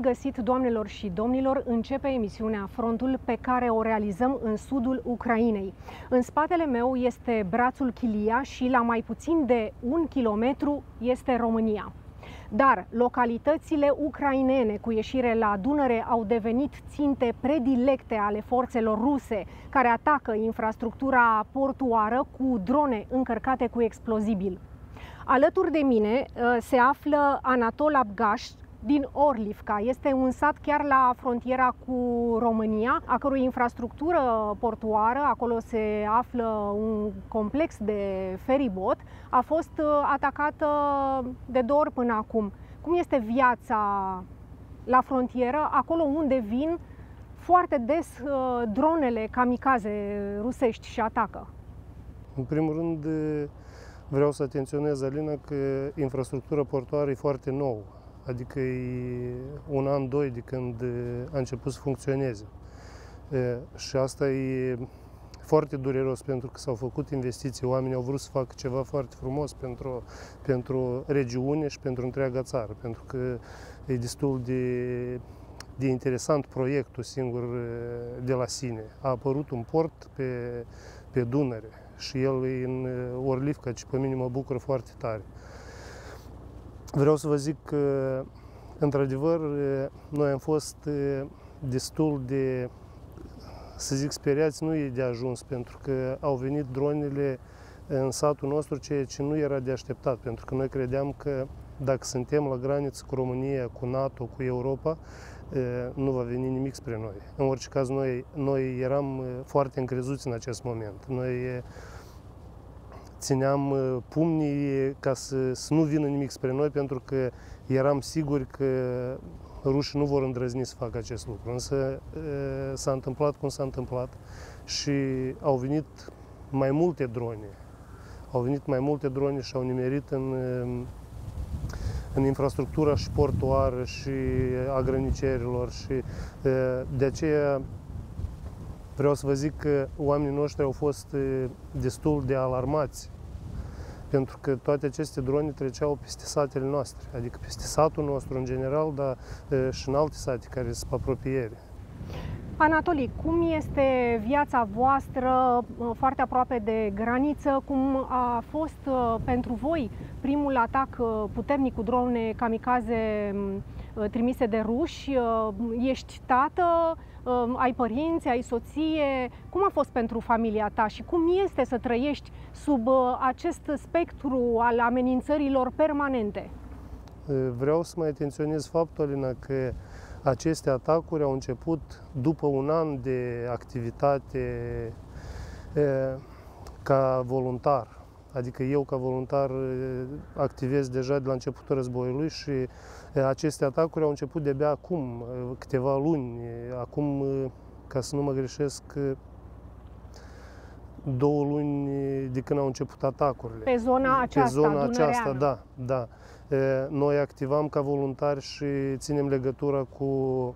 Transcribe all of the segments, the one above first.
Bun găsit, doamnelor și domnilor! Începe emisiunea Frontul, pe care o realizăm în sudul Ucrainei. În spatele meu este brațul Chilia și la mai puțin de 1 kilometru este România. Dar localitățile ucrainene cu ieșire la Dunăre au devenit ținte predilecte ale forțelor ruse, care atacă infrastructura portuară cu drone încărcate cu explozibil. Alături de mine se află Anatol Abgaș din Orlivka. Este un sat chiar la frontiera cu România, a cărui infrastructură portuară, acolo se află un complex de feribot, a fost atacată de 2 ori până acum. Cum este viața la frontieră, acolo unde vin foarte des dronele kamikaze rusești și atacă? În primul rând, vreau să atenționez, Alina, că infrastructura portoară e foarte nouă. Adică e 1 an, 2 de când a început să funcționeze. Și asta e foarte dureros, pentru că s-au făcut investiții, oamenii au vrut să facă ceva foarte frumos pentru regiune și pentru întreaga țară, pentru că e destul de interesant proiectul singur de la sine. A apărut un port pe Dunăre și el e în Orlivka, ce pe mine mă bucură foarte tare. Vreau să vă zic că, într-adevăr, noi am fost destul de, să zic, speriați, nu e de ajuns, pentru că au venit dronele în satul nostru, ceea ce nu era de așteptat, pentru că noi credeam că dacă suntem la graniță cu România, cu NATO, cu Europa, nu va veni nimic spre noi. În orice caz, noi eram foarte încrezuți în acest moment. Noi țineam pumnii ca să nu vină nimic spre noi, pentru că eram siguri că rușii nu vor îndrăzni să facă acest lucru. Însă s-a întâmplat cum s-a întâmplat și au venit mai multe drone. Au venit mai multe drone și au nimerit în infrastructura și portoară și a granicerilor. Și de aceea vreau să vă zic că oamenii noștri au fost destul de alarmați, pentru că toate aceste drone treceau peste satele noastre, adică peste satul nostru în general, dar și în alte sate care sunt pe apropiere. Anatoli, cum este viața voastră foarte aproape de graniță? Cum a fost pentru voi primul atac puternic cu drone kamikaze trimise de ruși? Ești tată? Ai părinți, ai soție? Cum a fost pentru familia ta și cum este să trăiești sub acest spectru al amenințărilor permanente? Vreau să mai atenționez faptul, Alina, că aceste atacuri au început după 1 an de activitate ca voluntar. Adică eu, ca voluntar, activez deja de la începutul războiului și aceste atacuri au început de-abia acum, câteva luni. Acum, ca să nu mă greșesc, 2 luni de când au început atacurile. Pe zona aceasta, Dunăreană. Da, da. Noi activam ca voluntari și ținem legătura cu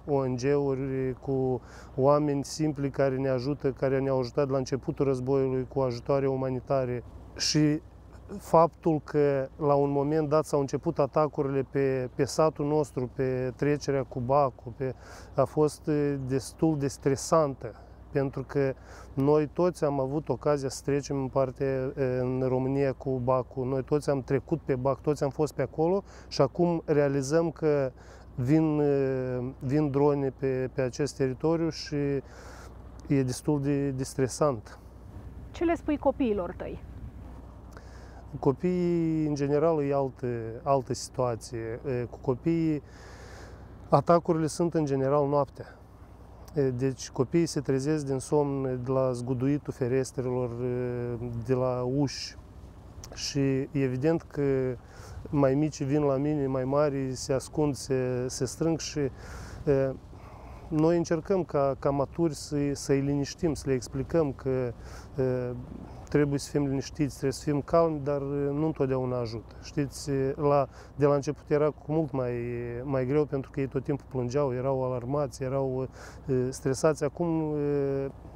ONG-uri, cu oameni simpli care ne ajută, care ne-au ajutat de la începutul războiului cu ajutoare umanitare. Și faptul că la un moment dat s-au început atacurile pe satul nostru, pe trecerea cu Bacu, a fost destul de stresantă, pentru că noi toți am avut ocazia să trecem în parte în România cu Bacu, noi toți am trecut pe Bacu, toți am fost pe acolo și acum realizăm că vin drone pe acest teritoriu și e destul de stresant. Ce le spui copiilor tăi? Copiii, în general, e altă situație. Cu copiii, atacurile sunt, în general, noaptea. Deci, copiii se trezesc din somn de la zguduitul ferestrelor, de la uși. Și, evident, că mai mici vin la mine, mai mari se ascund, se strâng și noi încercăm ca maturi să-i liniștim, să le explicăm că trebuie să fim liniștiți, trebuie să fim calmi, dar nu întotdeauna ajută. Știți, de la început era cu mult mai greu, pentru că ei tot timpul plângeau, erau alarmați, erau stresați. Acum,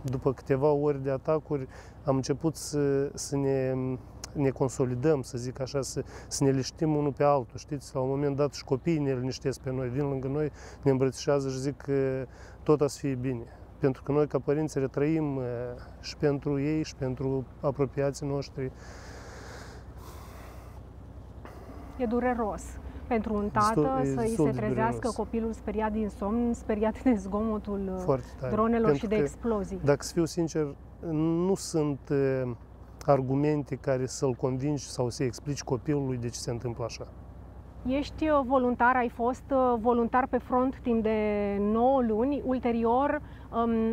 după câteva ori de atacuri, am început să ne ne consolidăm, să zic așa, să ne liștim unul pe altul, știți? La un moment dat și copiii ne liniștesc pe noi, vin lângă noi, ne îmbrățișează și zic că tot a să fie bine. Pentru că noi, ca părinți, retrăim și pentru ei și pentru apropiații noștri. E dureros pentru un tată să-i se trezească copilul speriat din somn, speriat de zgomotul dronelor și de explozii. Dacă să fiu sincer, nu sunt argumente care să-l convingi sau să-i explici copilului de ce se întâmplă așa. Ești voluntar, ai fost voluntar pe front timp de 9 luni. Ulterior,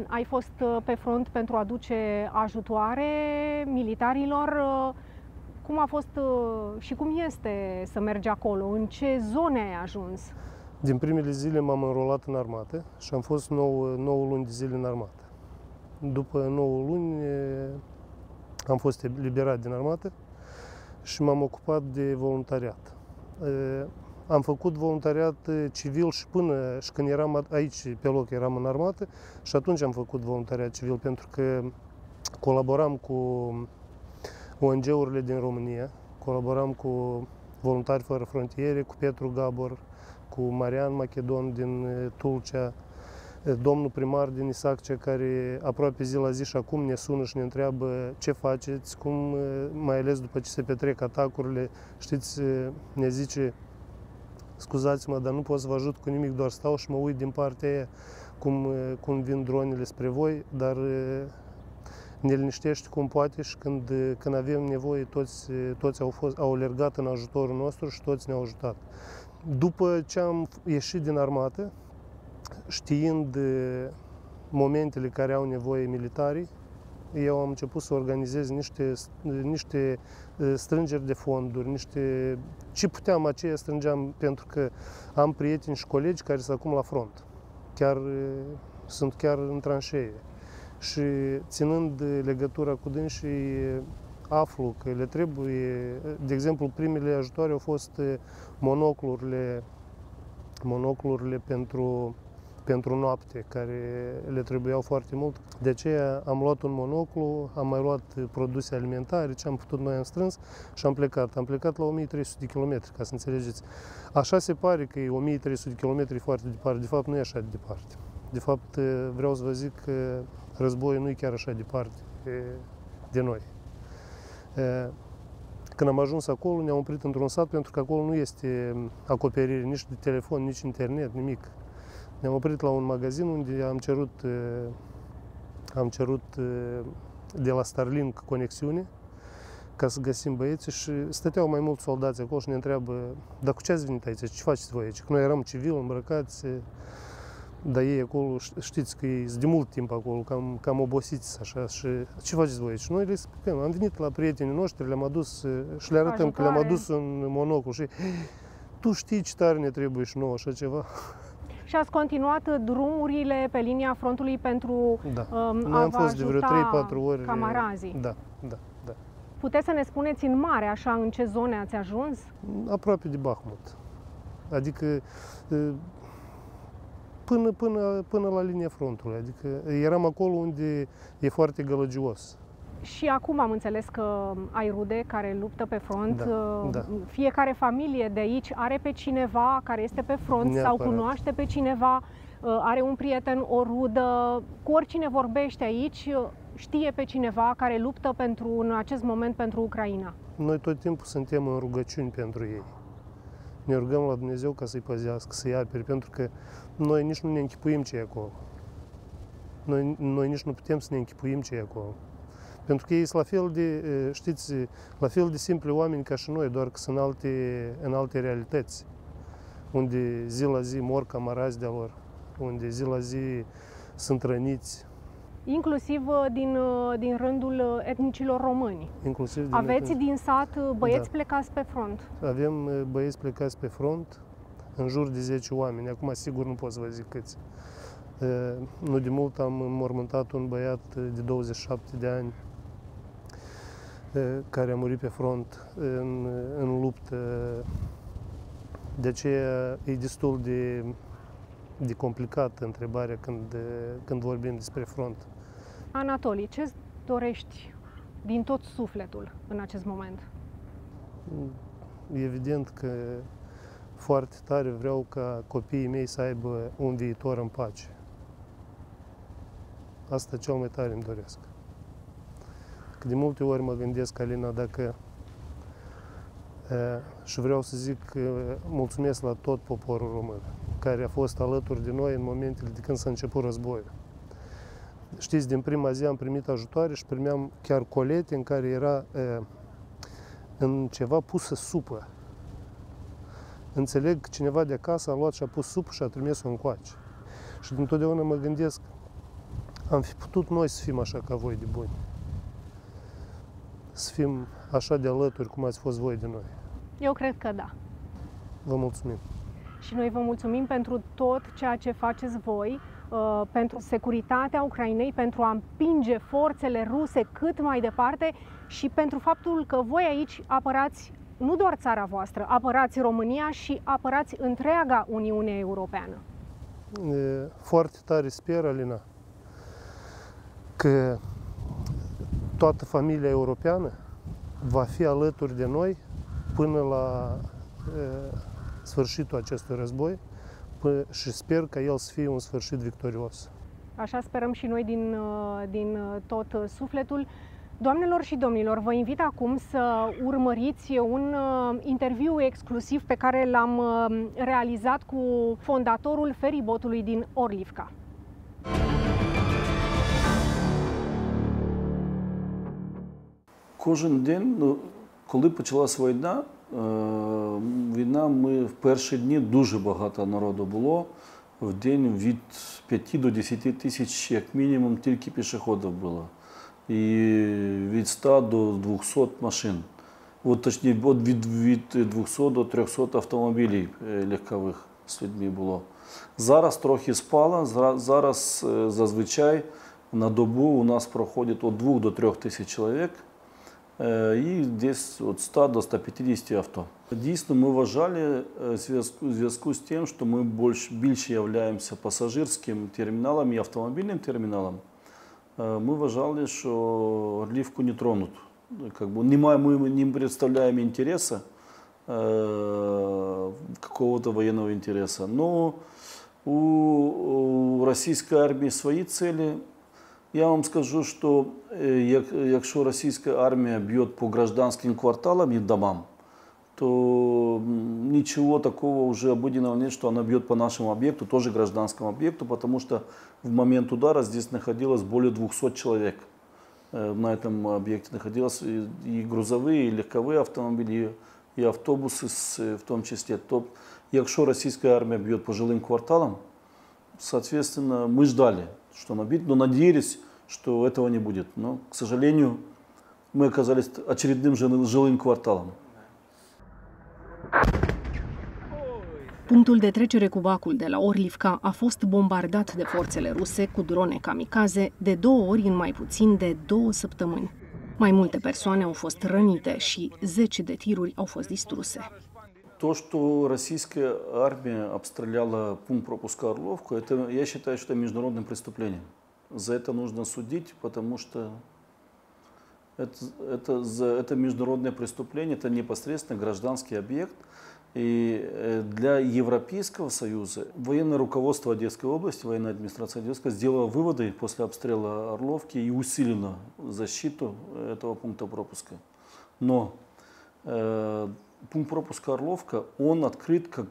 ai fost pe front pentru a aduce ajutoare militarilor. Cum a fost și cum este să mergi acolo? În ce zone ai ajuns? Din primele zile m-am înrolat în armată și am fost 9 luni de zile în armată. După 9 luni am fost eliberat din armată și m-am ocupat de voluntariat. Am făcut voluntariat civil și până și când eram aici pe loc, eram în armată și atunci am făcut voluntariat civil pentru că colaboram cu ONG-urile din România, colaboram cu Voluntari Fără Frontiere, cu Petru Gabor, cu Marian Macedon din Tulcea, domnul primar din Isaccea, care aproape zi la zi și acum ne sună și ne întreabă ce faceți, cum, mai ales după ce se petrec atacurile, știți, ne zice, scuzați-mă, dar nu pot să vă ajut cu nimic, doar stau și mă uit din partea aia cum vin dronele spre voi, dar ne liniștești cum poate și când avem nevoie, toți au alergat în ajutorul nostru și toți ne-au ajutat. După ce am ieșit din armată, știind momentele care au nevoie militarii, eu am început să organizez niște strângeri de fonduri, niște ce puteam aceea strângeam, pentru că am prieteni și colegi care sunt acum la front, sunt chiar în tranșee. Și ținând legătura cu dânsii, aflu că le trebuie, de exemplu, primele ajutoare au fost monoclurile pentru noapte, care le trebuiau foarte mult. De aceea am luat un monoclu, am mai luat produse alimentare, ce am putut noi am strâns și am plecat. Am plecat la 1300 de kilometri, ca să înțelegeți. Așa se pare că e 1300 de kilometri foarte departe, de fapt nu e așa de departe. De fapt, vreau să vă zic că războiul nu e chiar așa departe de noi. Când am ajuns acolo, ne-am oprit într-un sat, pentru că acolo nu este acoperire nici de telefon, nici internet, nimic. Ne-am oprit la un magazin unde am cerut de la Starlink conexiune ca să găsim băieții și stăteau mai mulți soldați acolo și ne întreabă, dar cu ce ați venit aici? Ce faceți voi aici? Că noi eram civili, îmbrăcați, dar ei acolo, știți că ei sunt de mult timp acolo, cam obosiți așa și ce faceți voi aici? Noi le explicăm, am venit la prietenii noștri, le-am adus și le arătăm că le-am adus un monoclu și tu știi ce tare ne trebuie și nouă așa ceva. Și ați continuat drumurile pe linia frontului pentru a vă ajuta camarazii. Da. Puteți să ne spuneți în mare, așa, în ce zone ați ajuns? Aproape de Bahmut. Adică până la linia frontului. Adică eram acolo unde e foarte gălăgios. Și acum am înțeles că ai rude care luptă pe front. Da. Fiecare familie de aici are pe cineva care este pe front neapărat. Sau cunoaște pe cineva, are un prieten, o rudă. Cu oricine vorbește aici, știe pe cineva care luptă în acest moment pentru Ucraina. Noi tot timpul suntem în rugăciuni pentru ei. Ne rugăm la Dumnezeu ca să-i păzească, să-i apere, pentru că noi nici nu ne închipuim ce e acolo. Noi nici nu putem să ne închipuim ce e acolo. Pentru că ei sunt la fel de simpli oameni ca și noi, doar că sunt în alte realități, unde zi la zi mor camarazi de-a lor, unde zi la zi sunt răniți. Inclusiv din rândul etnicilor români. Aveți din sat băieți plecați pe front? Avem băieți plecați pe front, în jur de 10 oameni. Acum, sigur, nu pot să vă zic câți. Nu de mult am înmormântat un băiat de 27 de ani care a murit pe front în luptă. De aceea e destul de complicată întrebarea când vorbim despre front. Anatol, ce-ți dorești din tot sufletul în acest moment? evident că foarte tare vreau ca copiii mei să aibă un viitor în pace. Asta cel mai tare îmi doresc. Că de multe ori mă gândesc, Alina, dacă... Și vreau să zic că mulțumesc la tot poporul român, care a fost alături de noi în momentele de când s-a început războiul. Știți, din prima zi am primit ajutoare și primeam chiar colete în care era în ceva pusă supă. Înțeleg că cineva de acasă a luat și a pus supă și a trimis-o încoace. Și întotdeauna mă gândesc, am fi putut noi să fim așa ca voi de buni. Să fim așa de alături cum ați fost voi de noi. Eu cred că da. Vă mulțumim. Și noi vă mulțumim pentru tot ceea ce faceți voi, pentru securitatea Ucrainei, pentru a împinge forțele ruse cât mai departe și pentru faptul că voi aici apărați nu doar țara voastră, apărați România și apărați întreaga Uniune Europeană. Foarte tare sper, Alina, că toată familia europeană va fi alături de noi până la sfârșitul acestui război și sper că el să fie un sfârșit victorios. Așa sperăm și noi din tot sufletul. Doamnelor și domnilor, vă invit acum să urmăriți un interviu exclusiv pe care l-am realizat cu fondatorul feribotului din Orlivka. Кожен день, коли почалась війна, ми в перші дні дуже багато народу було. В день від 5 до 10 тисяч, як мінімум, тільки пішоходів було. І від 100 до 200 машин. От, точніше, від 200 до 300 автомобілів легкових з людьми було. Зараз трохи спало, зараз зазвичай на добу у нас проходить від 2 до 3 тисяч чоловік. І десь від 100 до 150 авто. Дійсно, ми вважали в зв'язку з тим, що ми більше являємося пасажирським терміналом і автомобільним терміналом. Ми вважали, що Орлівку не тронуть. Ми не представляємо інтересу, якогось воєнного інтересу. Но у російської армії свої цілі. Я вам скажу, що якщо російська армія б'є по громадянським кварталам і домам, то нічого такого вже обиденного немає, що вона б'є по нашому об'єкту, теж громадянському об'єкту, тому що в момент удару тут знаходилось більше 200 чоловік. На цьому об'єкті знаходилось і грузові, і легкові автомобілі, і автобуси в тому числі. Тобто, якщо російська армія б'є по жилим кварталам, соответственно, мы ждали, что она бьет, но надеялись, что этого не будет. Но, к сожалению, мы оказались очередным жилым кварталом. Punctul de trecere cu Bacul de la Orlivka a fost bombardat de forțele ruse cu drone kamikaze de 2 ori în mai puțin de 2 săptămâni. Mai multe persoane au fost rănite și 10 de tiruri au fost distruse. То, что российская армия обстреляла пункт пропуска Орловку, это, я считаю, что это международным преступлением. За это нужно судить, потому что это международное преступление, это непосредственно гражданский объект. И для Европейского Союза военное руководство Одесской области, военная администрация Одесска сделала выводы после обстрела Орловки и усилила защиту этого пункта пропуска. Но... Пункт пропуска Орловка, он открыт как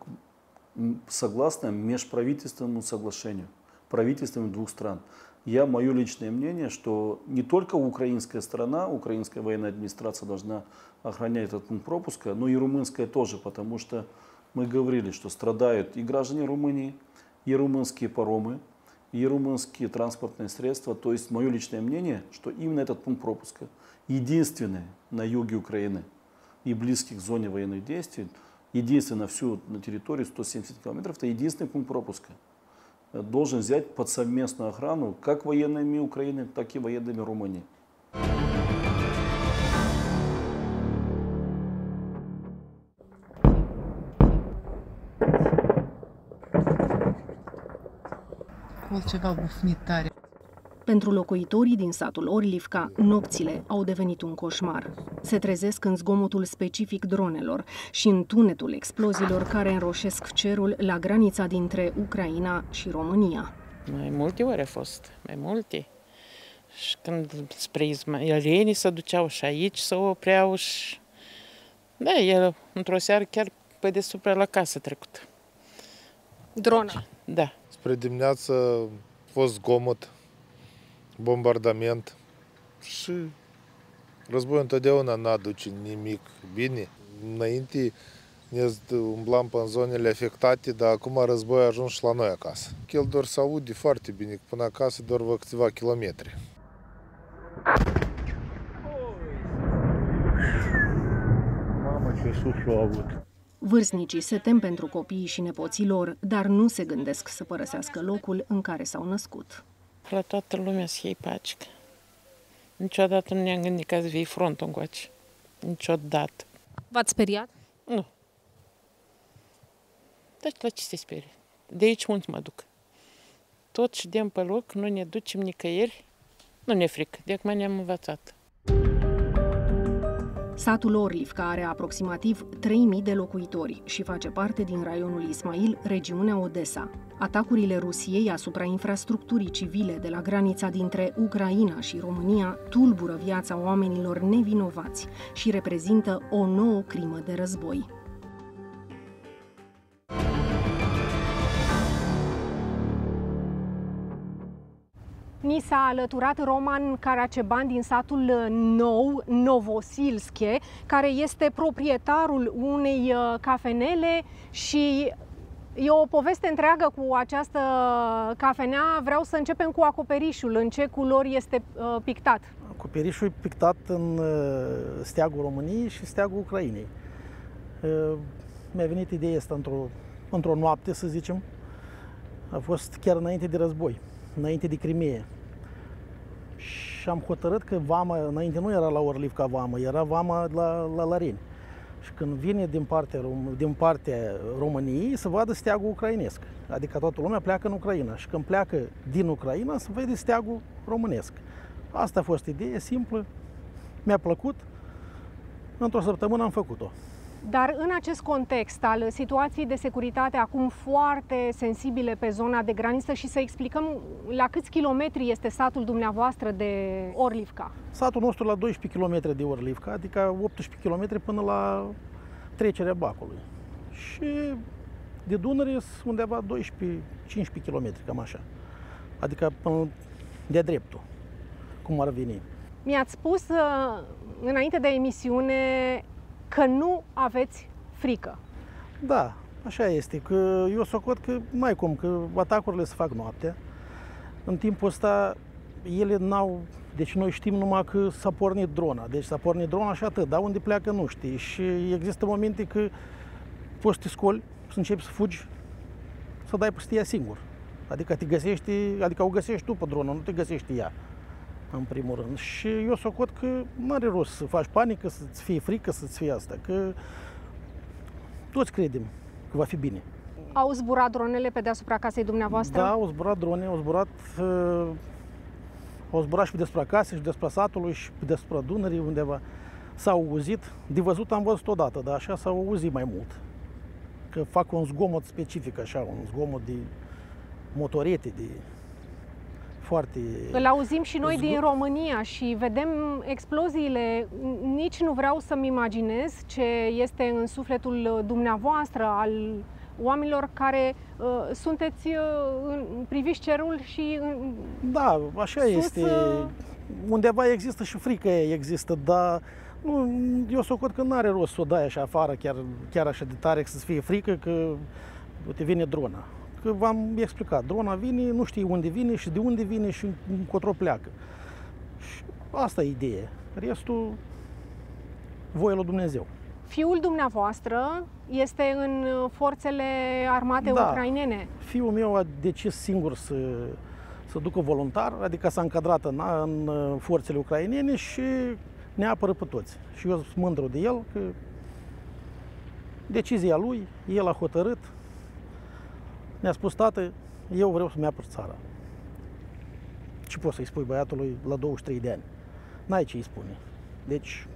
согласно межправительственному соглашению, правительствами 2 стран. Мое личное мнение, что не только украинская сторона, украинская военная администрация должна охранять этот пункт пропуска, но и румынская тоже, потому что мы говорили, что страдают и граждане Румынии, и румынские паромы, и румынские транспортные средства. То есть мое личное мнение, что именно этот пункт пропуска единственный на юге Украины и близких к зоне военных действий, единственное на всю территорию 170 километров, это единственный пункт пропуска. Должен взять под совместную охрану как военными Украины, так и военными Румынии. Pentru locuitorii din satul Orlivka, nopțile au devenit un coșmar. Se trezesc în zgomotul specific dronelor și în tunetul exploziilor care înroșesc cerul la granița dintre Ucraina și România. Mai multe ori a fost, mai multe. Și când spre izmailieni se duceau și aici se opreau și... Da, el într-o seară chiar pe deasupra la casă trecut. Drona? Da. Spre dimineață a fost zgomot, bombardament și războiul întotdeauna n-aduce nimic bine. Înainte ne umblam pe în zonele afectate, dar acum războiul a ajuns și la noi acasă. El doar se aude foarte bine, până acasă doar vă câțiva kilometri. Mamă, ce suflu a avut! Vârstnicii se tem pentru copiii și nepoții lor, dar nu se gândesc să părăsească locul în care s-au născut. La toată lumea se iei pacică. Niciodată nu ne-am gândit că azi vii frontul încoace. Niciodată. V-ați speriat? Nu. Dar la ce se sperie? De aici unde mă duc? Tot și de-am pe loc, nu ne ducem nicăieri, nu ne frică. De acum ne-am învățat. Satul Orlivka are aproximativ 3.000 de locuitori și face parte din Raionul Ismail, regiunea Odesa. Atacurile Rusiei asupra infrastructurii civile de la granița dintre Ucraina și România tulbură viața oamenilor nevinovați și reprezintă o nouă crimă de război. Ni s-a alăturat Roman Caraceban din satul Nou, Novosilskie, care este proprietarul unei cafenele și e o poveste întreagă cu această cafenea. Vreau să începem cu acoperișul. În ce culori este pictat? Acoperișul e pictat în steagul României și steagul Ucrainei. Mi-a venit ideea asta într-o noapte, să zicem. A fost chiar înainte de război. Înainte de Crimea. Și am hotărât că vama, înainte nu era la Orlivka vama, era vama la Larin. Și când vine din partea României, se vadă steagul ucrainesc. Adică toată lumea pleacă în Ucraina. Și când pleacă din Ucraina, se vede steagul românesc. Asta a fost ideea simplă, mi-a plăcut, într-o săptămână am făcut-o. Dar în acest context al situației de securitate acum foarte sensibile pe zona de graniță și să explicăm la câți kilometri este satul dumneavoastră de Orlivka? Satul nostru la 12 km de Orlivka, adică 18 km până la trecerea Bacului. Și de Dunăre sunt undeva 12-15 km, cam așa. Adică de-a dreptul, cum ar veni. Mi-ați spus înainte de emisiune că nu aveți frică. Da, așa este, că eu socot că mai cum, că atacurile se fac noaptea. În timpul ăsta ele n-au, deci noi știm numai că s-a pornit drona, deci s-a pornit drona și atât, dar unde pleacă nu știi. Și există momente că poți să te scoli, să începi să fugi, să dai peste ea singur. Adică te găsești, adică o găsești tu pe dronă, nu te găsești ea. În primul rând. Și eu socot că nu are rost să faci panică, să-ți fie frică, să-ți fie asta, că toți credem că va fi bine. Au zburat dronele pe deasupra casei dumneavoastră? Da, au zburat drone, au zburat și pe deasupra casei, și deasupra satului, și pe deasupra Dunării, undeva. S-au auzit, de văzut am văzut odată, dar așa s-au auzit mai mult. Că fac un zgomot specific, așa, un zgomot de motorete, de... Foarte... Îl auzim și noi din România și vedem exploziile. Nici nu vreau să-mi imaginez ce este în sufletul dumneavoastră, al oamenilor care sunteți, priviți cerul și... Da, așa sus, este. Undeva există și frică, există, dar nu, eu socot că nu are rost să o dai așa afară, chiar așa de tare, să-ți fie frică că te vine drona. Că v-am explicat, drona vine, nu știi unde vine și de unde vine și încotro pleacă. Și asta e ideea. Restul, voia lui Dumnezeu. Fiul dumneavoastră este în forțele armate ucrainene. Fiul meu a decis singur să ducă voluntar, adică s-a încadrat în forțele ucrainene și ne apără pe toți. Și eu sunt mândru de el, că decizia lui, el a hotărât. Ne-a spus, tată, eu vreau să-mi apăr țara. ce poți să-i spui băiatului la 23 de ani? N-ai ce-i spune. Deci,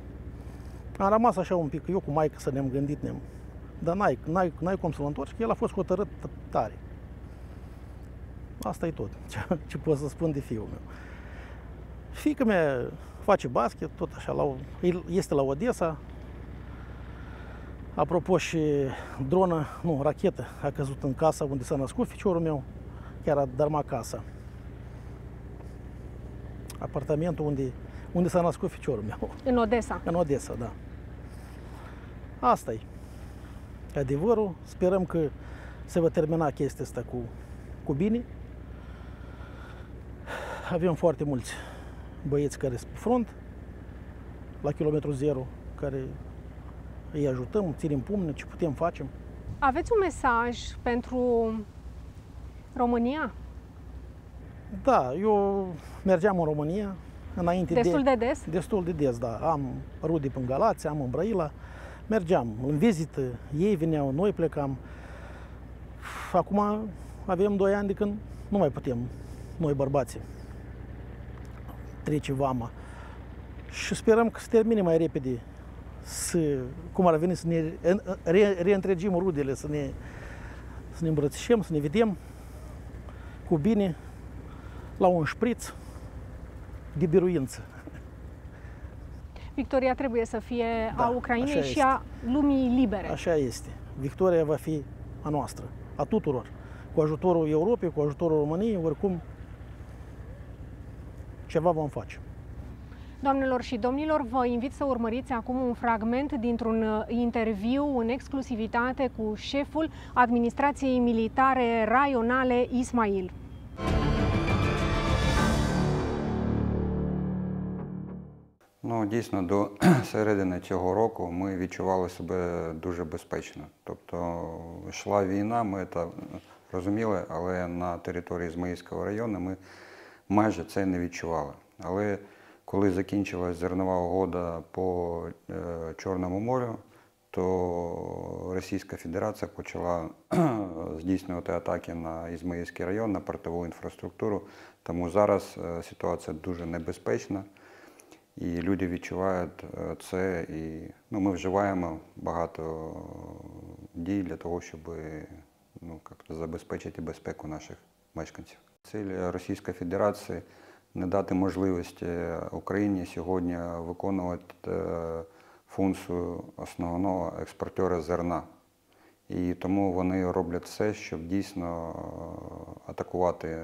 am rămas așa un pic, eu cu maică să ne-am gândit, dar n-ai cum să-l întorci, că el a fost hotărât tare. Asta e tot, ce pot să spun de fiul meu. Fiică-mea face basket, tot așa, este la Odesa. Apropo, și dronă, nu, rachetă a căzut în casa unde s-a născut ficiorul meu, chiar a dărmat casa. Apartamentul unde s-a născut ficiorul meu. În Odesa. În Odesa, da. Asta e adevărul. Sperăm că se va termina chestia asta cu bine. Avem foarte mulți băieți care sunt pe front, la kilometru zero, care îi ajutăm, ținem pumne, ce putem facem. Aveți un mesaj pentru România? Da, eu mergeam în România înainte Destul de des? Destul de des, da. Am rude în Galați, am în Brăila. Mergeam în vizită, ei veneau, noi plecam. Acum avem 2 ani de când nu mai putem, noi bărbații. Trece vama. Și sperăm că se termine mai repede, cum ar veni, să ne reîntregim rudele, să ne îmbrățișăm, să ne vedem cu bine la un șpriț de biruință. Victoria trebuie să fie a Ucrainei și a lumii libere. Așa este. Victoria va fi a noastră, a tuturor. Cu ajutorul Europei, cu ajutorul României, oricum ceva vom face. Doamnelor și domnilor, vă invit să urmăriți acum un fragment dintr-un interviu în exclusivitate cu șeful administrației militare raionale Izmail. Ну, дійсно, до середини цього року ми відчували себе дуже безпечно. Тобто йшла війна, ми це розуміли, але на території Ізмаїльського району ми майже це не відчували. Але коли закінчилась зернова угода по Чорному морю, то Російська Федерація почала здійснювати атаки на Ізмаїльський район, на портову інфраструктуру. Тому зараз ситуація дуже небезпечна. І люди відчувають це, і ми вживаємо багато дій для того, щоб забезпечити безпеку наших мешканців. Ціль Російської Федерації – не дати можливості Україні сьогодні виконувати функцію основного експортера зерна. І тому вони роблять все, щоб дійсно атакувати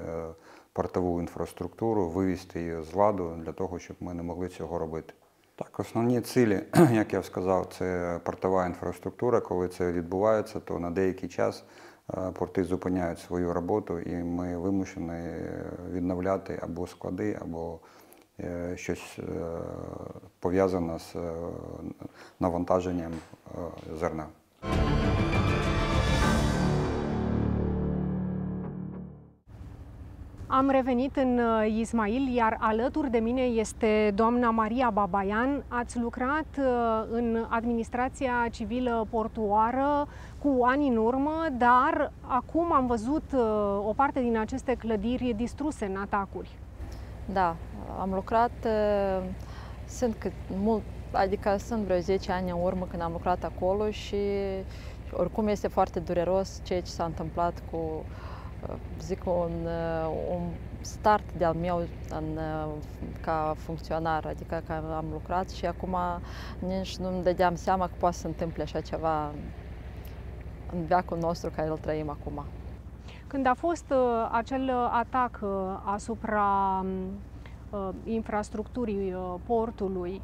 портову інфраструктуру, вивести її з ладу, для того, щоб ми не могли цього робити. Так, основні цілі, як я сказав, це портова інфраструктура. Коли це відбувається, то на деякий час порти зупиняють свою роботу і ми вимушені відновляти або склади, або щось пов'язане з навантаженням зерна. Am revenit în Izmail, iar alături de mine este doamna Maria Babaian. Ați lucrat în administrația civilă portuară cu ani în urmă, dar acum am văzut o parte din aceste clădiri distruse în atacuri. Da, am lucrat, sunt vreo 10 ani în urmă când am lucrat acolo și oricum este foarte dureros ceea ce s-a întâmplat cu... zic, un start de-al meu ca funcționar, adică că am lucrat și acum nici nu-mi dădeam seama că poate să întâmple așa ceva în veacul nostru care îl trăim acum. Când a fost acel atac asupra infrastructurii portului,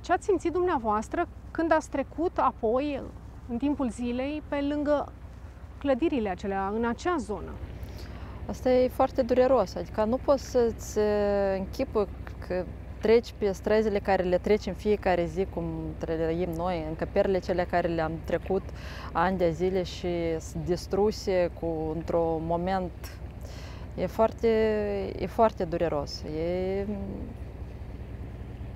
ce ați simțit dumneavoastră când ați trecut apoi, în timpul zilei, pe lângă clădirile acelea, în acea zonă? Asta e foarte dureros, adică nu poți să-ți închipui că treci pe străzile care le treci în fiecare zi, cum trăim noi, încăperile cele care le-am trecut ani de zile și sunt distruse într-un moment. E foarte dureros.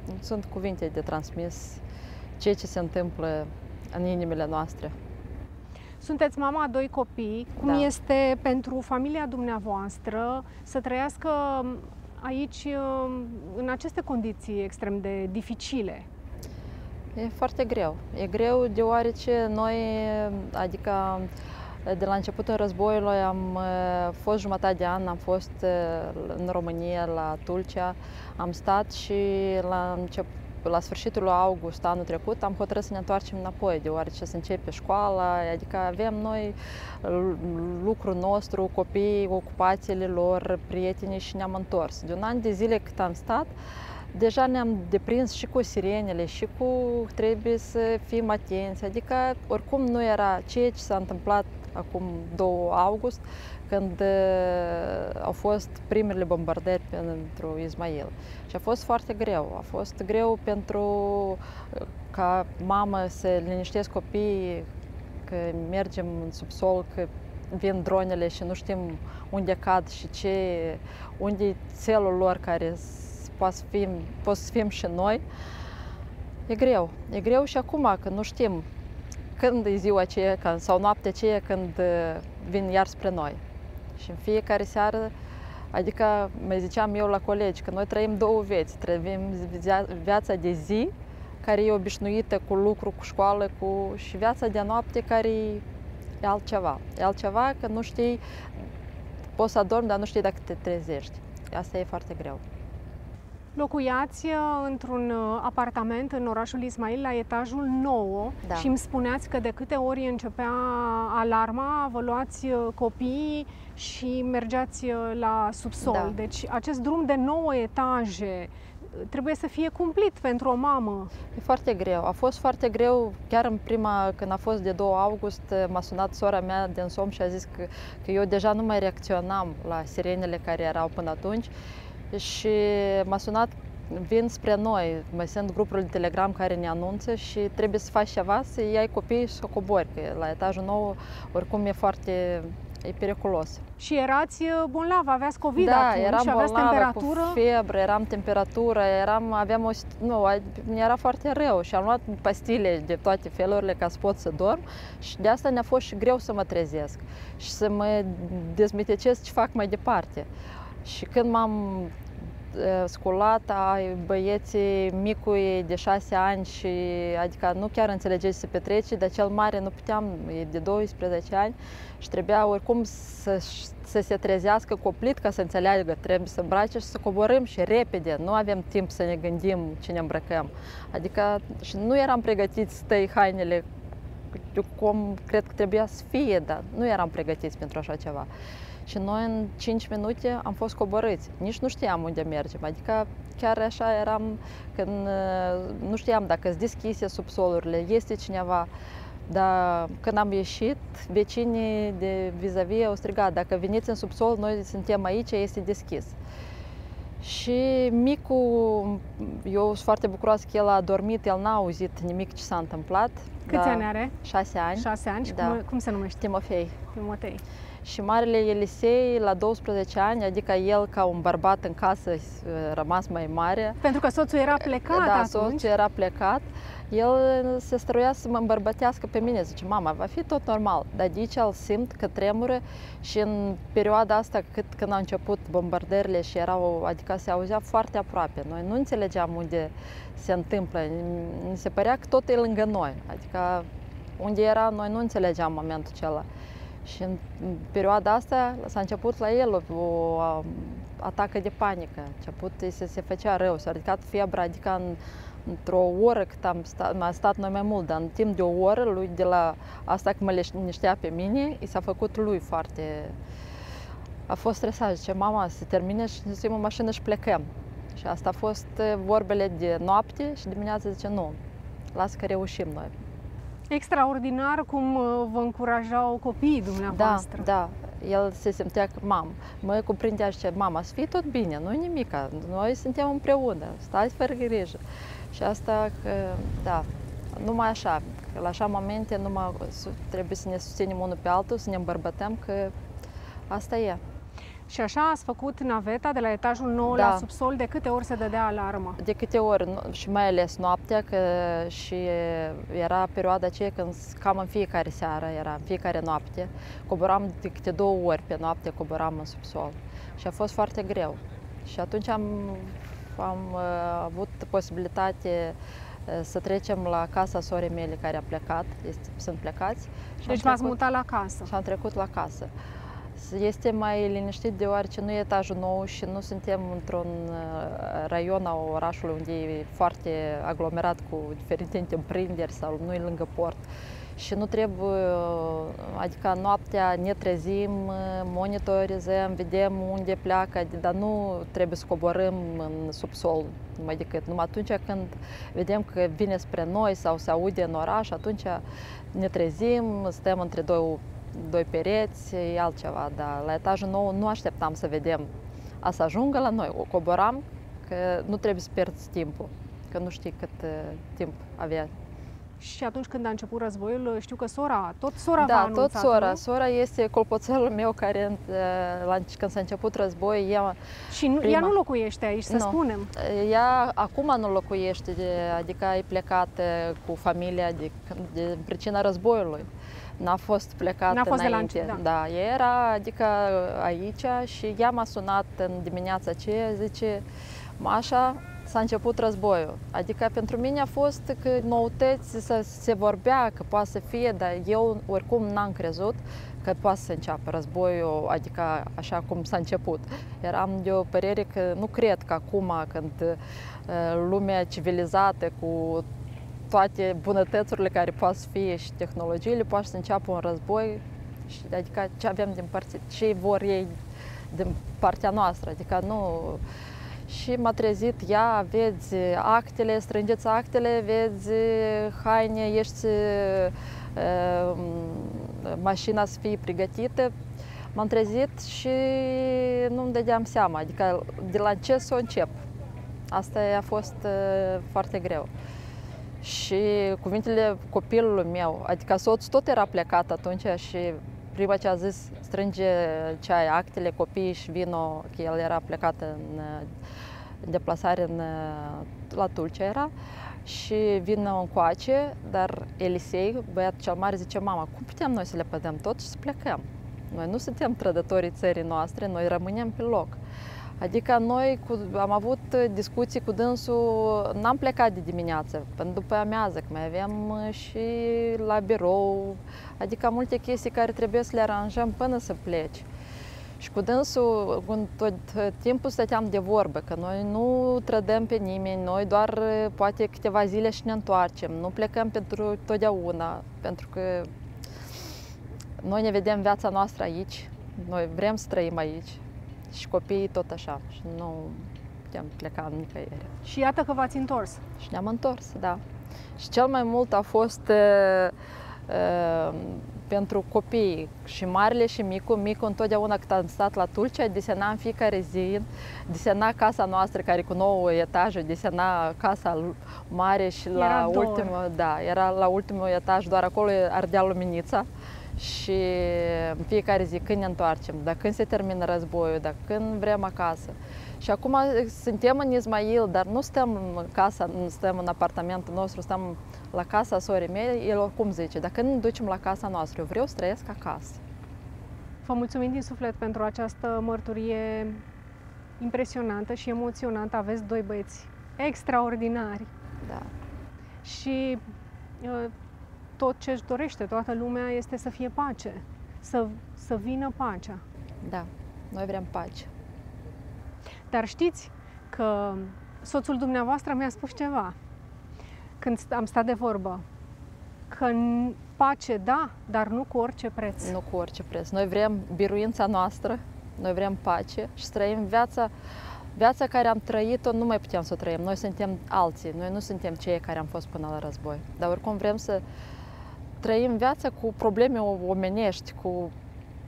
Nu sunt cuvinte de transmis ceea ce se întâmplă în inimile noastre. Sunteți mama a 2 copii. Cum este pentru familia dumneavoastră să trăiască aici, în aceste condiții extrem de dificile? E foarte greu. E greu deoarece noi, adică de la începutul războiului, am fost jumătate de an, am fost în România, la Tulcea, am stat și la sfârșitul lui august anul trecut am hotărât să ne întoarcem înapoi, deoarece se începe școala, adică avem noi lucrul nostru, copiii, ocupațiile lor, prietenii și ne-am întors. De un an de zile cât am stat, deja ne-am deprins și cu sirenele și cu trebuie să fim atenți, adică oricum nu era ceea ce s-a întâmplat acum 2 august, când au fost primele bombardări pentru Izmail. Și a fost foarte greu. A fost greu pentru ca mamă să liniștesc copiii, că mergem în subsol, că vin dronele și nu știm unde cad și ce, unde e țelul lor, care poate să fim și noi. E greu. E greu și acum, că nu știm când e ziua aceea sau noaptea aceea când vin iar spre noi. Și în fiecare seară, adică mai ziceam eu la colegi, că noi trăim 2 vieți. Trăim viața de zi, care e obișnuită cu lucru, cu școală, și viața de noapte, care e altceva. E altceva, că nu știi, poți să adormi, dar nu știi dacă te trezești. Asta e foarte greu. Locuiați într-un apartament în orașul Izmail, la etajul 9, și îmi spuneați că de câte ori începea alarma, vă luați copiii și mergeați la subsol. Deci acest drum de 9 etaje trebuie să fie cumplit pentru o mamă. E foarte greu. A fost foarte greu. Chiar în prima, când a fost de 2 august, m-a sunat sora mea din somn și a zis că eu deja nu mai reacționam la sirenele care erau până atunci. Și m-a sunat, vin spre noi, mai sunt grupuri de Telegram care ne anunță și trebuie să faci ceva, să iei copiii și să cobori, că la etajul 9 oricum e foarte periculos. Și erați bolnav, aveați COVID atunci, eram bolnavă, aveați temperatură? Cu febră, eram temperatură, era foarte rău și am luat pastile de toate felurile ca să pot să dorm și de asta ne-a fost și greu să mă trezesc și să mă dezmitecesc ce fac mai departe. Și când m-am sculat, băieții micului de 6 ani, și adică nu chiar înțelegeți să petrece, dar cel mare nu puteam, e de 12 ani și trebuia oricum să se trezească coplit ca să înțeleagă, trebuie să îmbrace și să coborâm și repede, nu avem timp să ne gândim ce ne îmbrăcăm. Adică și nu eram pregătiți să tăi hainele cum cred că trebuia să fie, dar nu eram pregătiți pentru așa ceva. Și noi în 5 minute am fost coborâți. Nici nu știam unde mergem. Adică chiar așa eram, când nu știam dacă sunt deschise subsolurile, este cineva. Dar când am ieșit, vecinii de vis-a-vis au strigat: dacă veniți în subsol, noi suntem aici, este deschis. Și micul, eu sunt foarte bucuroasă că el a dormit, el n-a auzit nimic ce s-a întâmplat. Câți ani are? 6 ani. 6 ani și cum se numește? Timofei. Timofei. Și marele Elisei, la 12 ani, adică el, ca un bărbat în casă, rămas mai mare. Pentru că soțul era plecat atunci. Soțul era plecat. El se străduia să mă îmbărbătească pe mine. Zice: mama, va fi tot normal. Dar de aici îl simt că tremură și în perioada asta, când au început bombardările și erau, adică se auzea foarte aproape. Noi nu înțelegeam unde se întâmplă. Mi se părea că tot e lângă noi. Adică unde era, noi nu înțelegeam momentul acela. Și în perioada asta s-a început la el o atacă de panică. A început să se făcea rău, s-a ridicat febra, adică într-o oră cât am stat noi mai mult, dar în timp de o oră, lui, de la asta că mă liniștea pe mine, i s-a făcut lui foarte... A fost stresat, zice: mama, se termine și ne ducem în mașină și plecăm. Și asta a fost vorbele de noapte și dimineața zice: nu, lasă că reușim noi. Extraordinar cum vă încurajau copiii dumneavoastră. Da, el se simtea că mă cuprindea și zicea: mama, să fii tot bine, nu-i nimica, noi suntem împreună, stați fără grijă. Și asta, numai așa, că la așa momente numai trebuie să ne susținem unul pe altul, să ne îmbărbătăm, că asta e. Și așa ați făcut naveta de la etajul 9 la subsol, de câte ori se dădea alarma? De câte ori, și mai ales noaptea, că și era perioada aceea când cam în fiecare seară, era în fiecare noapte, coboram de câte 2 ori pe noapte, coboram în subsol. Și a fost foarte greu. Și atunci am avut posibilitate să trecem la casa sorei mele care a plecat, sunt plecați. Deci m-ați mutat la casă. Și am trecut la casă. Este mai liniștit deoarece nu e etajul nou și nu suntem într-un raion al orașului unde e foarte aglomerat cu diferite întreprinderi sau nu e lângă port. Și nu trebuie, adică noaptea ne trezim, monitorizăm, vedem unde pleacă, dar nu trebuie să coborâm în subsol numai decât. Numai atunci când vedem că vine spre noi sau se aude în oraș, atunci ne trezim, stăm între doi pereți, e altceva, dar la etajul nou nu așteptam să vedem a să ajungă la noi, o coboram, că nu trebuie să pierzi timpul, că nu știi cât timp avea. Și atunci când a început războiul, știu că sora, tot sora v-a anunțat, tot sora. Nu? Sora este colpoțelul meu care, când s-a început războiul, ea... Și nu, ea nu locuiește aici, să spunem. Ea acum nu locuiește, adică e plecată cu familia de pricina războiului. N-a fost plecată înainte. Da, ea era, adică aici, și ea m-a sunat în dimineața aceea, zice, Mașa, s-a început războiul. Adică pentru mine a fost că noutăți să se vorbea, că poate să fie, dar eu oricum n-am crezut că poate să înceapă războiul, adică așa cum s-a început. Eram de o părere că nu cred că acum, când lumea civilizată cu toate bunătățurile care poate să fie și tehnologiile, poate să înceapă un război, și, adică ce avem din partea, ce vor ei din partea noastră, adică nu... Și m-a trezit ea, vezi actele, strângeți actele, vezi haine, ești mașina să fie pregătită. M-am trezit și nu-mi dădeam seama, adică de la ce să o încep. Asta a fost foarte greu. Și cuvintele copilului meu, adică soțul tot era plecat atunci și prima ce a zis, strânge ce ai, actele, copiii și vino, că el era plecat în deplasare la Tulcea era, și vină încoace, dar Elisei, băiatul cel mare, zice, mama, cum putem noi să le pădăm tot și să plecăm? Noi nu suntem trădătorii țării noastre, noi rămânem pe loc. Adică noi am avut discuții cu dânsul, n-am plecat de dimineață, până după amiază, că mai aveam și la birou, adică multe chestii care trebuie să le aranjăm până să pleci. Și cu dânsul tot timpul stăteam de vorbă, că noi nu trădăm pe nimeni, noi doar poate câteva zile și ne întoarcem, nu plecăm pentru totdeauna, pentru că noi ne vedem viața noastră aici, noi vrem să trăim aici. Și copiii tot așa, și nu puteam pleca nicăieri. Și iată că v-ați întors. Și ne-am întors, da. Și cel mai mult a fost pentru copii, și marele și micul. Micul întotdeauna când am stat la Tulcea, desena în fiecare zi, desena casa noastră, care cu 9 etaje, desena casa mare și la ultimul, da, era la ultimul etaj, doar acolo ardea luminița. Și în fiecare zi când ne întoarcem, dacă când se termină războiul, dacă când vrem acasă. Și acum suntem în Izmail, dar nu stăm în casa, nu stăm în apartamentul nostru, stăm la casa sorii mele, el oricum zice, dacă nu ne ducem la casa noastră, eu vreau să trăiesc acasă. Vă mulțumim din suflet pentru această mărturie impresionantă și emoționantă. Aveți 2 băieți extraordinari. Da. Și... tot ce își dorește toată lumea este să fie pace, să vină pacea. Da, noi vrem pace. Dar știți că soțul dumneavoastră mi-a spus ceva când am stat de vorbă, că pace da, dar nu cu orice preț. Nu cu orice preț. Noi vrem biruința noastră, noi vrem pace și să trăim viața care am trăit-o, nu mai putem să o trăim. Noi suntem alții, noi nu suntem cei care am fost până la război. Dar oricum vrem să trăim viața cu probleme omenești, cu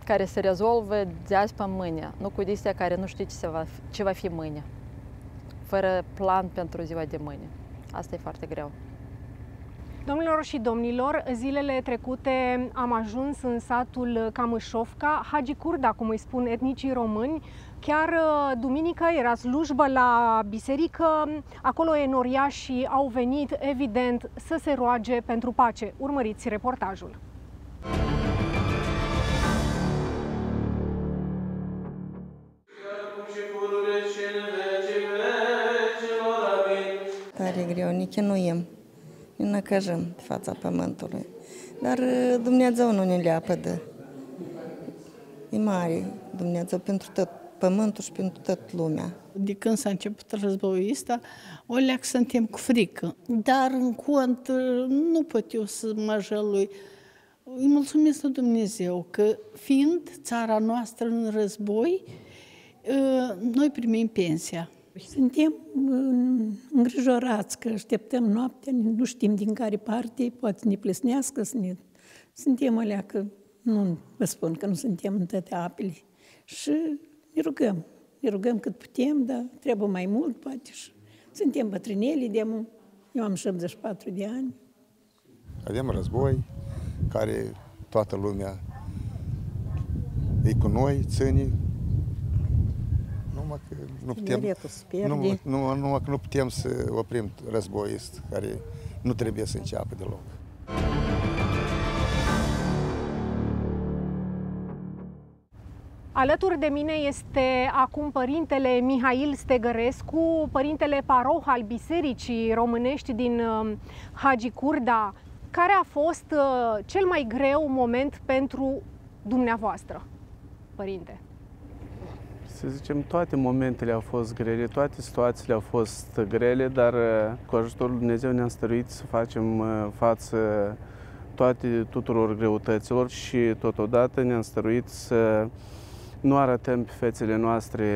care se rezolvă de azi pe mâine, nu cu distea care nu știi ce va fi mâine, fără plan pentru ziua de mâine. Asta e foarte greu. Domnilor și domnilor, zilele trecute am ajuns în satul Camâșovca, Hagicurda, cum îi spun etnicii români. Chiar duminică era slujbă la biserică, acolo enoriașii au venit, evident, să se roage pentru pace. Urmăriți reportajul. Tare greu, nici nu e. Ne năcăjăm fața pământului, dar Dumnezeu nu ne leapădă. E mare Dumnezeu pentru tot pământul și pentru tot lumea. De când s-a început războiul ăsta, o leac suntem cu frică, dar în cont nu pot eu să mă jălui. Îi mulțumesc lui Dumnezeu că fiind țara noastră în război, noi primim pensia. Suntem îngrijorați că așteptăm noaptea, nu știm din care parte, poate ne plesnească, suntem alea că nu vă spun că nu suntem în toate apele. Și ne rugăm cât putem, dar trebuie mai mult, poate. Și suntem bătrâneli, eu am 74 de ani. Avem război, care toată lumea e cu noi, ține. Numai că nu putem, numai că nu putem să oprim războiul care nu trebuie să înceapă deloc. Alături de mine este acum părintele Mihail Stegărescu, părintele paroh al Bisericii Românești din Hagicurda. Care a fost cel mai greu moment pentru dumneavoastră, părinte? Să zicem, toate momentele au fost grele, toate situațiile au fost grele, dar cu ajutorul lui Dumnezeu ne-am stăruit să facem față tuturor greutăților și totodată ne-am stăruit să nu arătăm pe fețele noastre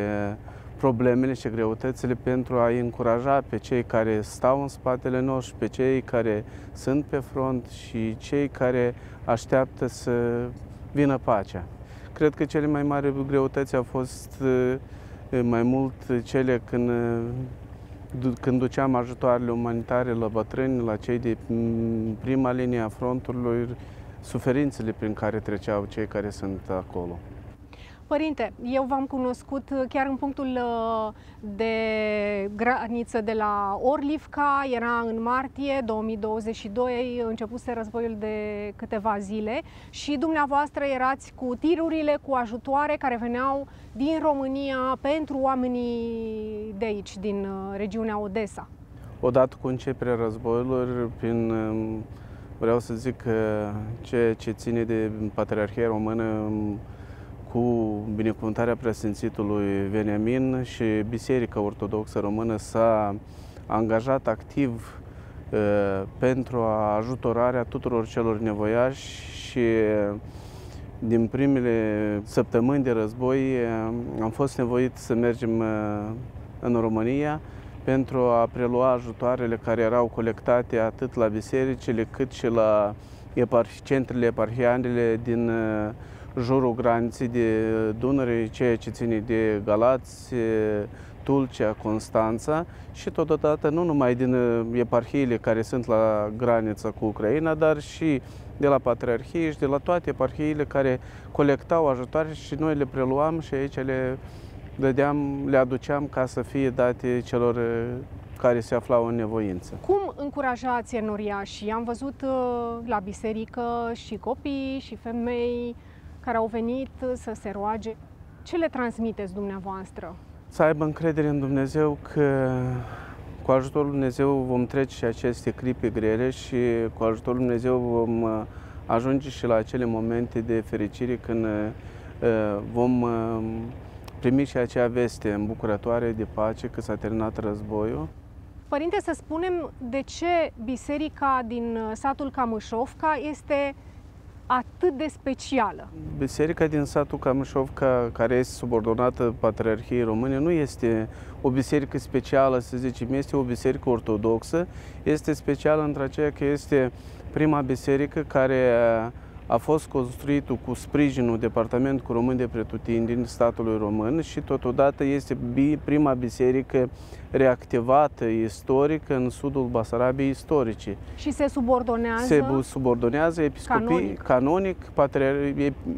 problemele și greutățile pentru a-i încuraja pe cei care stau în spatele nostru, pe cei care sunt pe front și cei care așteaptă să vină pacea. Cred că cele mai mari greutăți au fost mai mult cele când duceam ajutoarele umanitare la bătrâni, la cei de prima linie a frontului, suferințele prin care treceau cei care sunt acolo. Părinte, eu v-am cunoscut chiar în punctul de graniță de la Orlivka, era în martie 2022, începuse războiul de câteva zile și dumneavoastră erați cu tirurile, cu ajutoare care veneau din România pentru oamenii de aici, din regiunea Odesa. Odată cu începerea războiului, vreau să zic că ceea ce ține de Patriarhia Română cu binecuvântarea preasfințitului Veniamin și Biserica Ortodoxă Română s-a angajat activ pentru ajutorarea tuturor celor nevoiași și din primele săptămâni de război am fost nevoit să mergem în România pentru a prelua ajutoarele care erau colectate atât la bisericile cât și la centrele eparhianele din jurul graniței de Dunăre, ceea ce ține de Galați, Tulcea, Constanța și totodată nu numai din eparhiile care sunt la granița cu Ucraina, dar și de la Patriarhie și de la toate eparhiile care colectau ajutoare și noi le preluam și aici le aduceam ca să fie date celor care se aflau în nevoință. Cum încurajați enoriașii? Am văzut la biserică și copii și femei care au venit să se roage. Ce le transmiteți dumneavoastră? Să aibă încredere în Dumnezeu că cu ajutorul lui Dumnezeu vom trece și aceste clipe grele și cu ajutorul lui Dumnezeu vom ajunge și la acele momente de fericire când vom primi și acea veste îmbucurătoare de pace că s-a terminat războiul. Părinte, să spunem de ce biserica din satul Camâșovca este atât de specială. Biserica din satul Camâșovca, care este subordonată Patriarhiei Române, nu este o biserică specială, să zicem, este o biserică ortodoxă. Este specială între aceea că este prima biserică care a fost construit cu sprijinul Departamentului Român de Pretutindeni, statului român, și totodată este prima biserică reactivată istoric în sudul Basarabiei istorice. Și se subordonează? Se subordonează episcopii canonic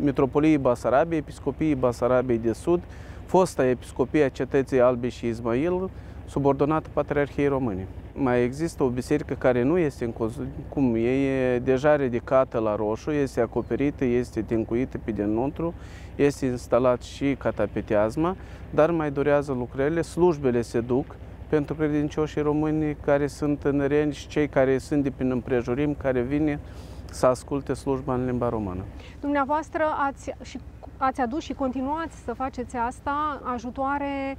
Metropoliei Basarabiei, Episcopiei Basarabiei de Sud, fosta episcopie a Cetății Albe și Izmail, subordonată Patriarhiei Române. Mai există o biserică care nu este în cum e deja ridicată la roșu, este acoperită, este dincuită pe dinăuntru, este instalat și catapiteazma, dar mai durează lucrările, slujbele se duc pentru credincioșii români care sunt în Reni și cei care sunt de prin împrejurim, care vine să asculte slujba în limba română. Dumneavoastră ați adus și continuați să faceți asta, ajutoare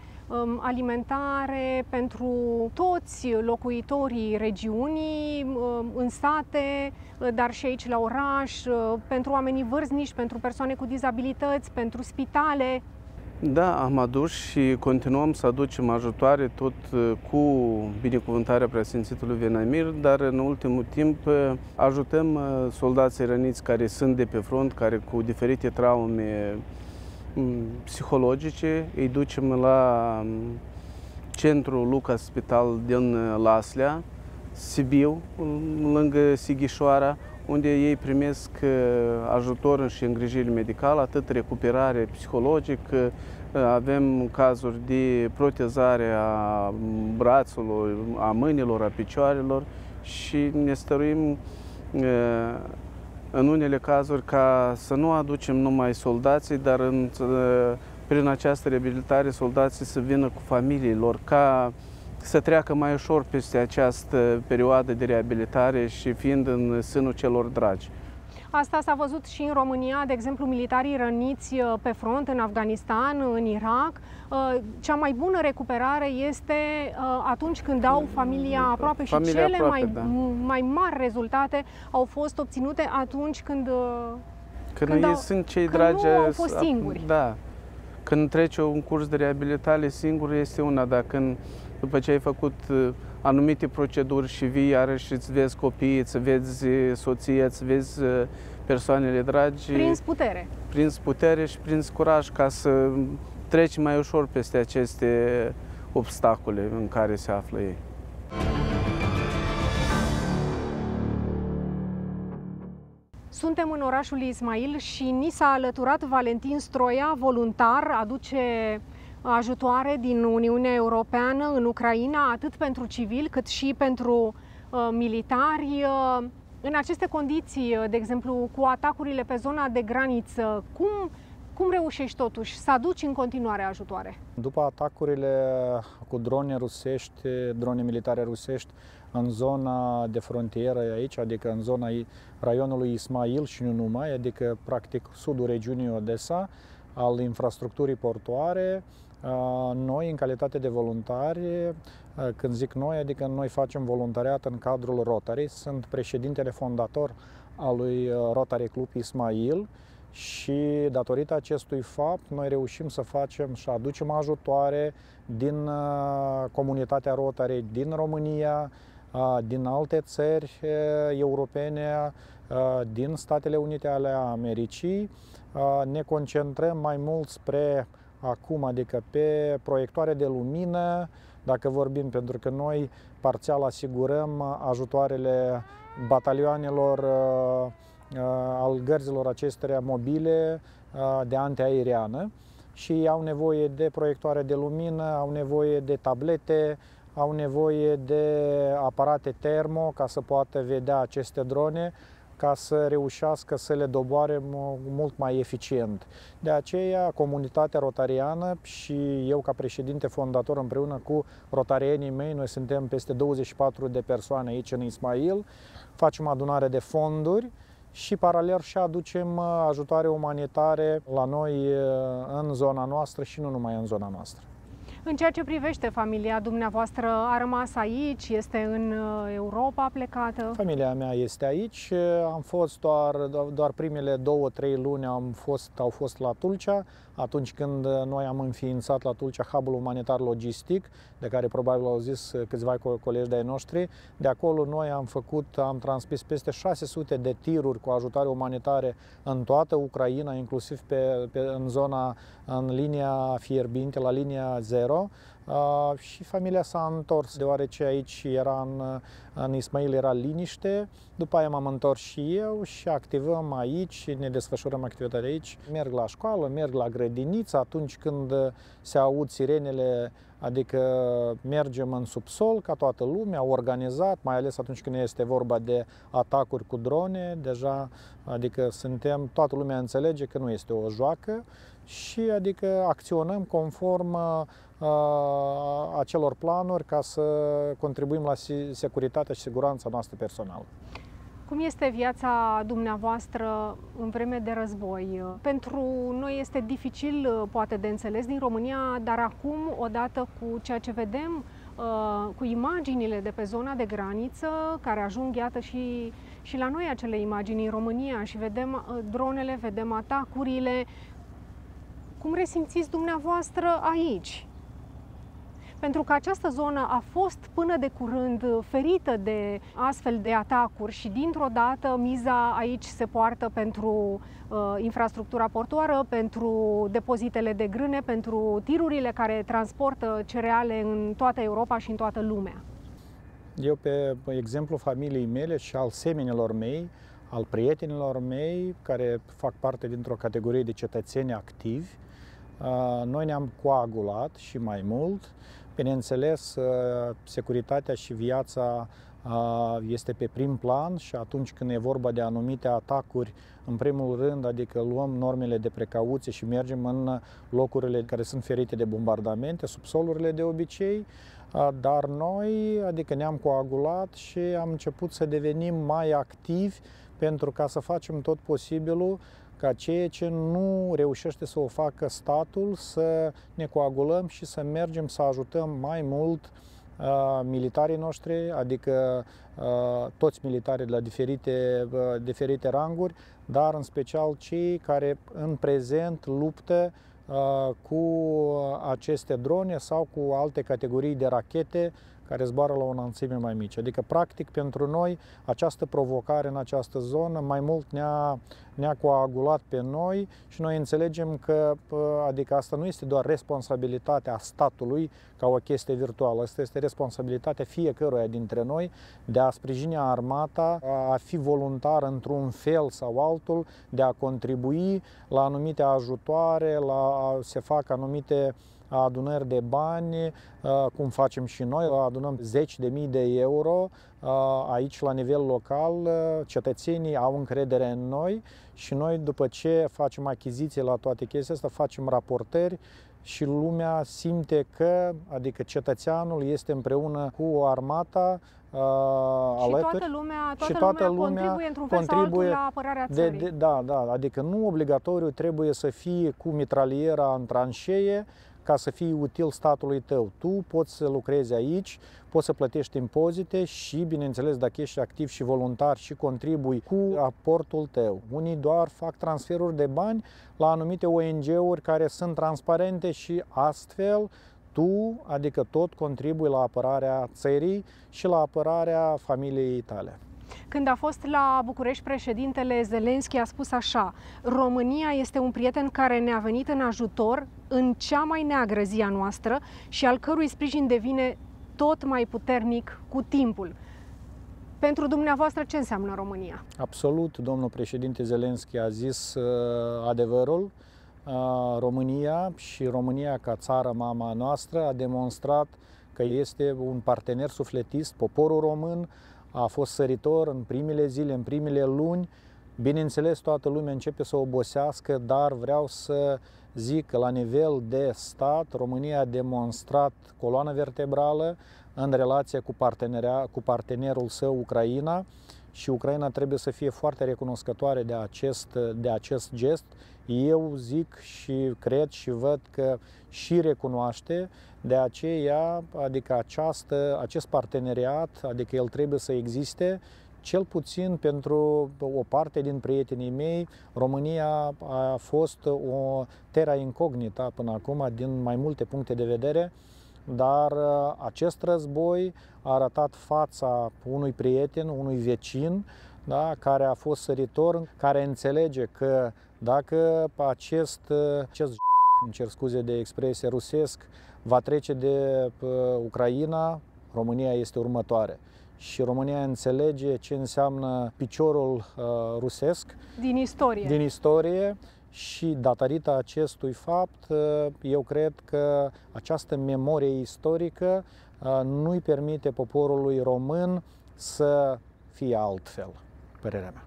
alimentare pentru toți locuitorii regiunii, în sate, dar și aici la oraș, pentru oamenii vârstnici, pentru persoane cu dizabilități, pentru spitale. Da, am adus și continuăm să aducem ajutoare tot cu binecuvântarea Preasfințitului Veniamin, dar în ultimul timp ajutăm soldații răniți care sunt de pe front, care cu diferite traume psihologice, îi ducem la centrul Lucas Spital din Laslea, Sibiu, lângă Sighișoara, unde ei primesc ajutor și îngrijire medicală, atât recuperare psihologică, avem cazuri de protezare a brațului, a mâinilor, a picioarelor și ne stăruim în unele cazuri ca să nu aducem numai soldații, dar prin această reabilitare soldații să vină cu familiilor, ca să treacă mai ușor peste această perioadă de reabilitare și fiind în sânul celor dragi. Asta s-a văzut și în România, de exemplu, militarii răniți pe front, în Afganistan, în Irak. Cea mai bună recuperare este atunci când au familia aproape și cele mai mari rezultate au fost obținute atunci când nu au fost singuri. Da. Când treci un curs de reabilitare singur este una, dar când după ce ai făcut anumite proceduri și vii iarăși îți vezi copiii, îți vezi soția, îți vezi persoanele dragi. Prins putere. Prins putere și prins curaj ca să treci mai ușor peste aceste obstacole în care se află ei. Suntem în orașul Izmail și ni s-a alăturat Valentin Stroia, voluntar, aduce ajutoare din Uniunea Europeană în Ucraina, atât pentru civili cât și pentru militari. În aceste condiții, de exemplu, cu atacurile pe zona de graniță, cum reușești totuși să aduci în continuare ajutoare? După atacurile cu drone rusești, drone militare rusești, în zona de frontieră aici, adică în zona raionului Ismail și nu numai, adică practic sudul regiunii Odesa, al infrastructurii portoare, noi în calitate de voluntari, când zic noi, adică noi facem voluntariat în cadrul Rotary, sunt președintele fondator al lui Rotary Club Ismail și datorită acestui fapt noi reușim să facem și aducem ajutoare din comunitatea Rotary din România, din alte țări europene, din Statele Unite ale Americii. Ne concentrăm mai mult spre acum, adică pe proiectoare de lumină, dacă vorbim, pentru că noi parțial asigurăm ajutoarele batalioanelor al gărzilor acestea mobile de antiaeriană și au nevoie de proiectoare de lumină, au nevoie de tablete, au nevoie de aparate termo ca să poată vedea aceste drone, ca să reușească să le doboare mult mai eficient. De aceea, comunitatea rotariană și eu ca președinte fondator împreună cu rotarienii mei, noi suntem peste 24 de persoane aici în Ismail, facem adunare de fonduri și paralel și aducem ajutoare umanitare la noi în zona noastră și nu numai în zona noastră. În ceea ce privește familia dumneavoastră, a rămas aici? Este în Europa plecată? Familia mea este aici. Am fost doar primele 2-3 luni au fost la Tulcea, atunci când noi am înființat la Tulcea hub-ul umanitar logistic, de care probabil au zis câțiva colegi de-ai noștri. De acolo noi am transmis peste 600 de tiruri cu ajutare umanitare în toată Ucraina, inclusiv în linia Fierbinte, la linia 0. Și familia s-a întors, deoarece aici era în Izmail era liniște. După aia m-am întors și eu și activăm aici, ne desfășurăm activitatea aici. Merg la școală, merg la grădiniță atunci când se aud sirenele, adică mergem în subsol ca toată lumea, organizat, mai ales atunci când este vorba de atacuri cu drone, deja, adică toată lumea înțelege că nu este o joacă și adică acționăm conform acelor planuri ca să contribuim la securitatea și siguranța noastră personală. Cum este viața dumneavoastră în vreme de război? Pentru noi este dificil, poate, de înțeles din România, dar acum, odată cu ceea ce vedem, cu imaginile de pe zona de graniță, care ajung, iată, și la noi acele imagini în România, și vedem dronele, vedem atacurile. Cum resimțiți dumneavoastră aici? Pentru că această zonă a fost până de curând ferită de astfel de atacuri și dintr-o dată miza aici se poartă pentru infrastructura portoară, pentru depozitele de grâne, pentru tirurile care transportă cereale în toată Europa și în toată lumea. Eu, pe exemplu familiei mele și al seminilor mei, al prietenilor mei, care fac parte dintr-o categorie de cetățeni activi, noi ne-am coagulat și mai mult. Bineînțeles, securitatea și viața este pe prim plan și atunci când e vorba de anumite atacuri, în primul rând, adică luăm normele de precauție și mergem în locurile care sunt ferite de bombardamente, subsolurile de obicei, dar noi, adică ne-am coagulat și am început să devenim mai activi pentru ca să facem tot posibilul ca ceea ce nu reușește să o facă statul, să ne coagulăm și să mergem să ajutăm mai mult militarii noștri, adică toți militarii de la diferite ranguri, dar în special cei care în prezent luptă cu aceste drone sau cu alte categorii de rachete care zboară la o înălțime mai mică. Adică, practic, pentru noi, această provocare în această zonă mai mult ne-a coagulat pe noi și noi înțelegem că, adică, asta nu este doar responsabilitatea statului ca o chestie virtuală, asta este responsabilitatea fiecăruia dintre noi de a sprijini armata, a fi voluntar într-un fel sau altul, de a contribui la anumite ajutoare, se fac anumite adunări de bani, cum facem și noi, adunăm 10.000 de euro aici la nivel local, cetățenii au încredere în noi și noi, după ce facem achiziții la toate chestiile astea, facem raportări și lumea simte că, adică cetățeanul este împreună cu armata, toată lumea contribuie la apărarea țării. Adică nu obligatoriu trebuie să fii cu mitraliera în tranșee ca să fii util statului tău. Tu poți să lucrezi aici, poți să plătești impozite și, bineînțeles, dacă ești activ și voluntar și contribui cu aportul tău. Unii doar fac transferuri de bani la anumite ONG-uri care sunt transparente și astfel tu, adică tot, contribui la apărarea țării și la apărarea familiei tale. Când a fost la București, președintele Zelenski a spus așa: România este un prieten care ne-a venit în ajutor în cea mai neagră zi a noastră și al cărui sprijin devine tot mai puternic cu timpul. Pentru dumneavoastră, ce înseamnă România? Absolut, domnul președinte Zelenski a zis adevărul. România și România ca țară mama noastră a demonstrat că este un partener sufletist. Poporul român a fost săritor în primele zile, în primele luni. Bineînțeles, toată lumea începe să obosească, dar vreau să zic că la nivel de stat, România a demonstrat coloană vertebrală în relație cu partenerul său, Ucraina, și Ucraina trebuie să fie foarte recunoscătoare de acest gest. Eu zic și cred și văd că și recunoaște, de aceea, adică acest parteneriat, adică el trebuie să existe, cel puțin pentru o parte din prietenii mei. România a fost o terra incognita până acum din mai multe puncte de vedere, dar acest război a arătat fața unui prieten, unui vecin, da, care a fost săritor, care înțelege că dacă acest îmi cer scuze de expresie, rusesc, va trece de Ucraina, România este următoare. Și România înțelege ce înseamnă piciorul rusesc din istorie. Și datorită acestui fapt, eu cred că această memorie istorică nu-i permite poporului român să fie altfel, părerea mea.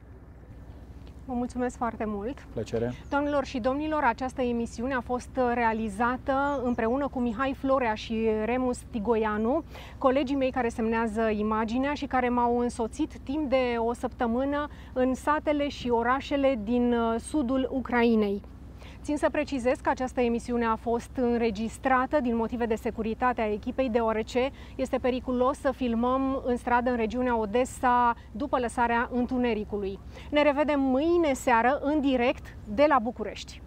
Vă mulțumesc foarte mult! Plăcere! Doamnelor și domnilor, această emisiune a fost realizată împreună cu Mihai Florea și Remus Tigoianu, colegii mei care semnează imaginea și care m-au însoțit timp de o săptămână în satele și orașele din sudul Ucrainei. Țin să precizez că această emisiune a fost înregistrată din motive de securitate a echipei, deoarece este periculos să filmăm în stradă în regiunea Odesa după lăsarea întunericului. Ne revedem mâine seară în direct de la București.